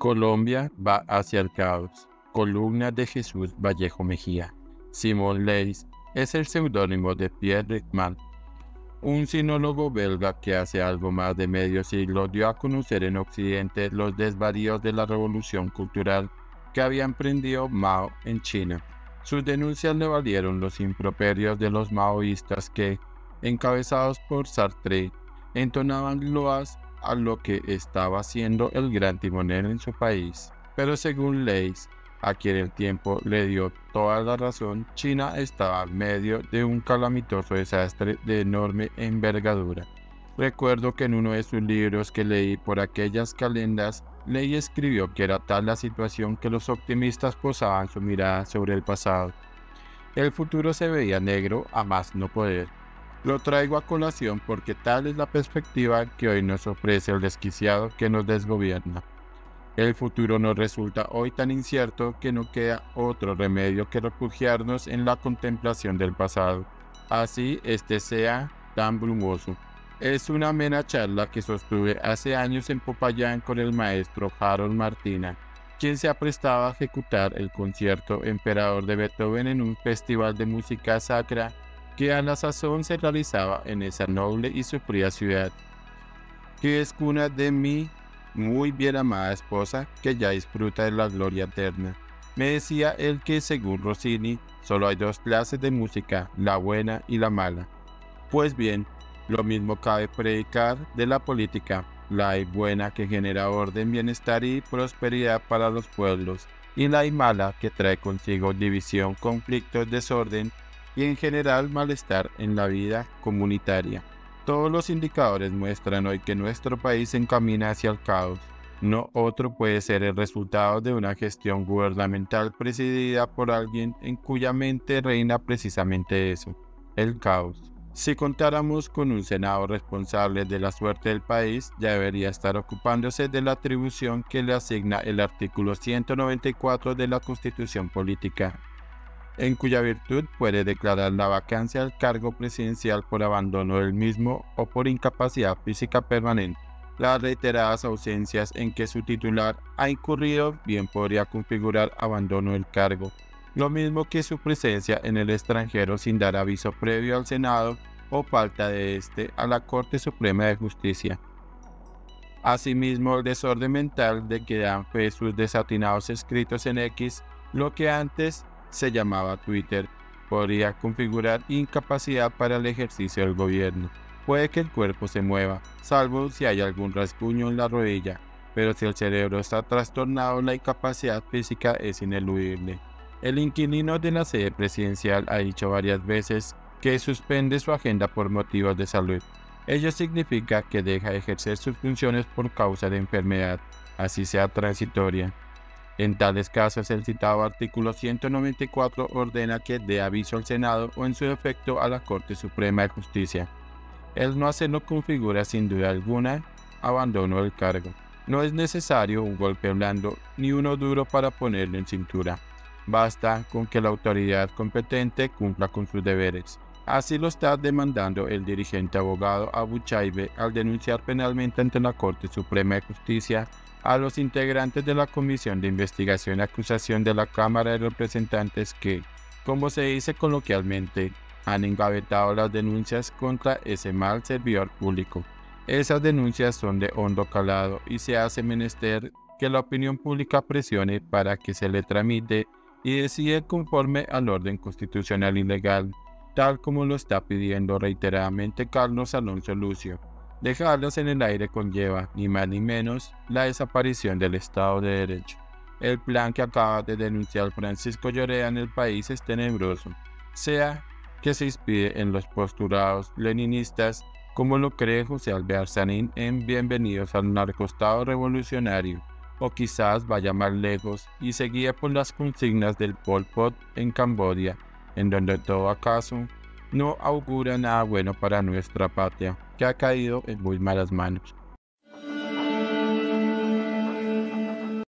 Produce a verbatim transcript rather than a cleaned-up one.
Colombia va hacia el caos. Columna de Jesús Vallejo Mejía. Simón Leys es el seudónimo de Pierre Rickman, un sinólogo belga que hace algo más de medio siglo dio a conocer en Occidente los desvaríos de la revolución cultural que había emprendido Mao en China. Sus denuncias le valieron los improperios de los maoístas que, encabezados por Sartre, entonaban loas a lo que estaba haciendo el gran timonel en su país. Pero según Leys, a quien el tiempo le dio toda la razón, China estaba en medio de un calamitoso desastre de enorme envergadura. Recuerdo que en uno de sus libros que leí por aquellas calendas, Leys escribió que era tal la situación que los optimistas posaban su mirada sobre el pasado. El futuro se veía negro a más no poder. Lo traigo a colación porque tal es la perspectiva que hoy nos ofrece el desquiciado que nos desgobierna. El futuro nos resulta hoy tan incierto que no queda otro remedio que refugiarnos en la contemplación del pasado, así este sea tan brumoso. Es una amena charla que sostuve hace años en Popayán con el maestro Harold Martina, quien se aprestaba a ejecutar el concierto Emperador de Beethoven en un festival de música sacra que a la sazón se realizaba en esa noble y sufrida ciudad, que es cuna de mi muy bien amada esposa, que ya disfruta de la gloria eterna. Me decía él que, según Rossini, solo hay dos clases de música, la buena y la mala. Pues bien, lo mismo cabe predicar de la política. La hay buena, que genera orden, bienestar y prosperidad para los pueblos, y la hay mala, que trae consigo división, conflictos, desorden y en general malestar en la vida comunitaria. Todos los indicadores muestran hoy que nuestro país se encamina hacia el caos. No otro puede ser el resultado de una gestión gubernamental presidida por alguien en cuya mente reina precisamente eso, el caos. Si contáramos con un Senado responsable de la suerte del país, ya debería estar ocupándose de la atribución que le asigna el artículo ciento noventa y cuatro de la Constitución Política, en cuya virtud puede declarar la vacancia del cargo presidencial por abandono del mismo o por incapacidad física permanente. Las reiteradas ausencias en que su titular ha incurrido bien podría configurar abandono del cargo, lo mismo que su presencia en el extranjero sin dar aviso previo al Senado o falta de este a la Corte Suprema de Justicia. Asimismo, el desorden mental de que dan fe sus desatinados escritos en X, lo que antes se llamaba Twitter, podría configurar incapacidad para el ejercicio del gobierno. Puede que el cuerpo se mueva, salvo si hay algún rasguño en la rodilla, pero si el cerebro está trastornado, la incapacidad física es ineludible. El inquilino de la sede presidencial ha dicho varias veces que suspende su agenda por motivos de salud. Ello significa que deja de ejercer sus funciones por causa de enfermedad, así sea transitoria. En tales casos, el citado artículo ciento noventa y cuatro ordena que dé aviso al Senado o en su defecto a la Corte Suprema de Justicia. El no hacerlo configura sin duda alguna abandono del cargo. No es necesario un golpe blando ni uno duro para ponerlo en cintura. Basta con que la autoridad competente cumpla con sus deberes. Así lo está demandando el dirigente abogado Abu Chaibe al denunciar penalmente ante la Corte Suprema de Justicia a los integrantes de la Comisión de Investigación y Acusación de la Cámara de Representantes que, como se dice coloquialmente, han engavetado las denuncias contra ese mal servidor público. Esas denuncias son de hondo calado y se hace menester que la opinión pública presione para que se le tramite y decida conforme al orden constitucional y legal, tal como lo está pidiendo reiteradamente Carlos Alonso Lucio. Dejarlos en el aire conlleva, ni más ni menos, la desaparición del Estado de Derecho. El plan que acaba de denunciar Francisco Lloreda en el país es tenebroso, sea que se inspire en los postulados leninistas, como lo cree José Alvear Sanín en Bienvenidos al narcostado Revolucionario, o quizás vaya más lejos y se guíe por las consignas del Pol Pot en Camboya, en donde todo acaso no augura nada bueno para nuestra patria, que ha caído en muy malas manos.